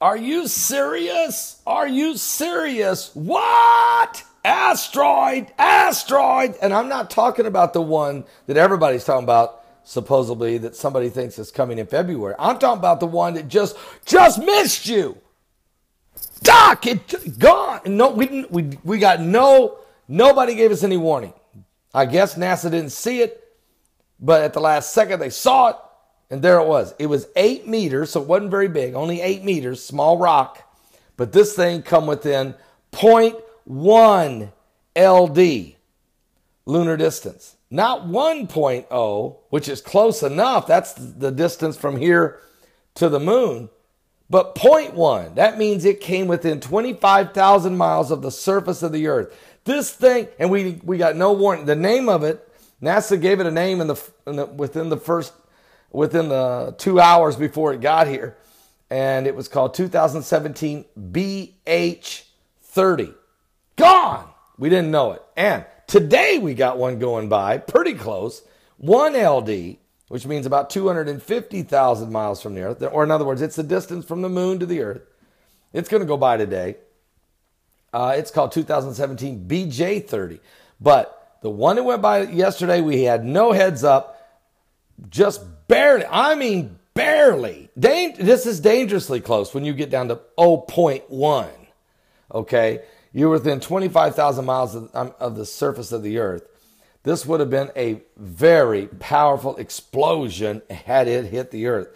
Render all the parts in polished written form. Are you serious? Are you serious? What? Asteroid, asteroid. And I'm not talking about the one that everybody's talking about, supposedly, that somebody thinks is coming in February. I'm talking about the one that just missed you. Doc, it gone. No, we didn't. We got nobody gave us any warning. I guess NASA didn't see it, but at the last second they saw it, and there it was. It was 8 meters, so it wasn't very big, only 8 meters, small rock. But this thing come within 0.1 LD lunar distance, not 1.0, which is close enough. That's the distance from here to the moon. But 0.1, that means it came within 25,000 miles of the surface of the Earth. This thing, and we got no warning. The name of it, NASA gave it a name within the 2 hours before it got here, and it was called 2017 BH30. Gone. We didn't know it. And today we got one going by, pretty close, 1 LD. Which means about 250,000 miles from the Earth. Or in other words, it's the distance from the moon to the Earth. It's going to go by today. It's called 2017 BJ30. But the one that went by yesterday, we had no heads up. Just barely. I mean, barely. This is dangerously close when you get down to 0.1. Okay? You're within 25,000 miles of the surface of the Earth. This would have been a very powerful explosion had it hit the Earth.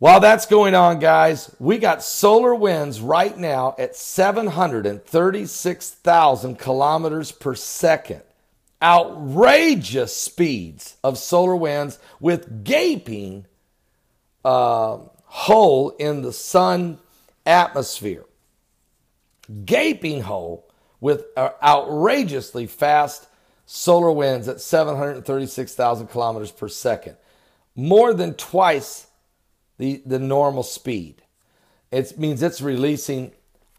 While that's going on, guys, we got solar winds right now at 736,000 kilometers per second. Outrageous speeds of solar winds with gaping hole in the sun atmosphere. Gaping hole with outrageously fast solar winds at 736,000 kilometers per second. More than twice the normal speed. It means it's releasing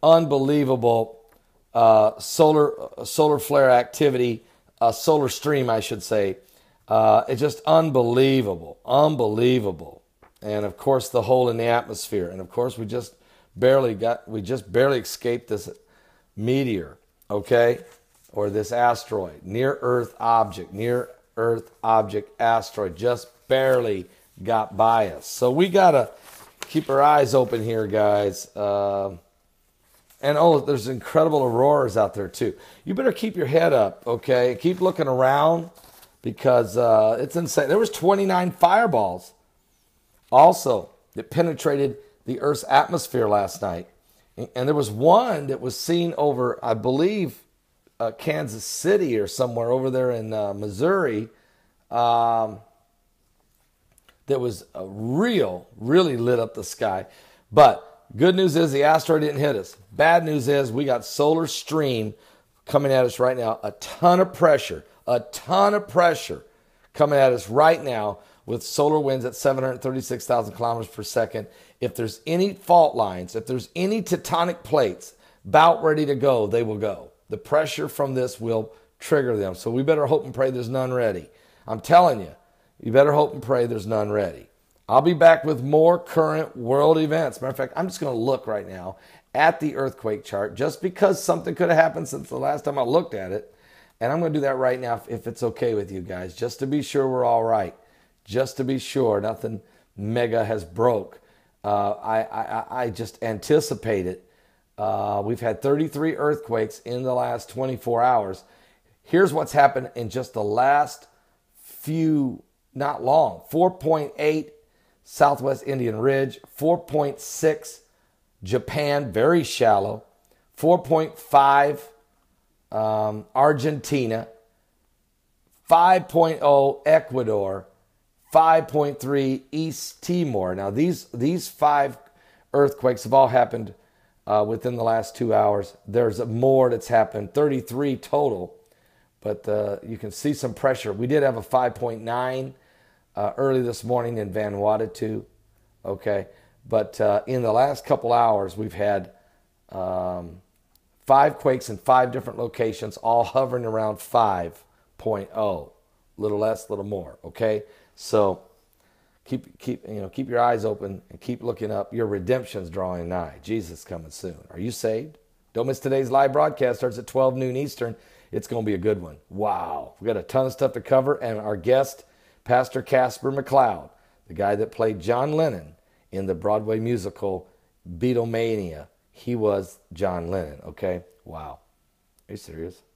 unbelievable solar flare activity, solar stream, I should say. It's just unbelievable, unbelievable. And of course, the hole in the atmosphere. And of course, we just barely escaped this meteor. Okay. Or this asteroid, near Earth object, asteroid, just barely got by us. So we got to keep our eyes open here, guys. And oh, there's incredible auroras out there, too. You better keep your head up, okay? Keep looking around because it's insane. There was 29 fireballs also that penetrated the Earth's atmosphere last night. And there was one that was seen over, I believe, Kansas City or somewhere over there in Missouri, that was really lit up the sky. But good news is the asteroid didn't hit us. Bad news is we got solar stream coming at us right now. A ton of pressure coming at us right now with solar winds at 736,000 kilometers per second. If there's any fault lines, if there's any tectonic plates about ready to go, they will go. The pressure from this will trigger them. So we better hope and pray there's none ready. I'm telling you, you better hope and pray there's none ready. I'll be back with more current world events. Matter of fact, I'm just going to look right now at the earthquake chart just because something could have happened since the last time I looked at it. And I'm going to do that right now if it's okay with you guys, just to be sure we're all right. Just to be sure nothing mega has broke. I just anticipate it. We've had 33 earthquakes in the last 24 hours. Here's what's happened in just the last few, not long. 4.8 Southwest Indian Ridge, 4.6 Japan, very shallow, 4.5 Argentina, 5.0 Ecuador, 5.3 East Timor. Now these five earthquakes have all happened within the last 2 hours. There's more that's happened, 33 total, but you can see some pressure. We did have a 5.9 early this morning in Vanuatu, okay? But in the last couple hours, we've had 5 quakes in 5 different locations, all hovering around 5.0, little less, little more, okay? So Keep your eyes open and keep looking up. Your redemption's drawing nigh. Jesus coming soon. Are you saved? Don't miss today's live broadcast. Starts at 12 noon Eastern. It's going to be a good one. Wow. We've got a ton of stuff to cover. And our guest, Pastor Casper McLeod, the guy that played John Lennon in the Broadway musical Beatlemania. He was John Lennon. Okay? Wow. Are you serious?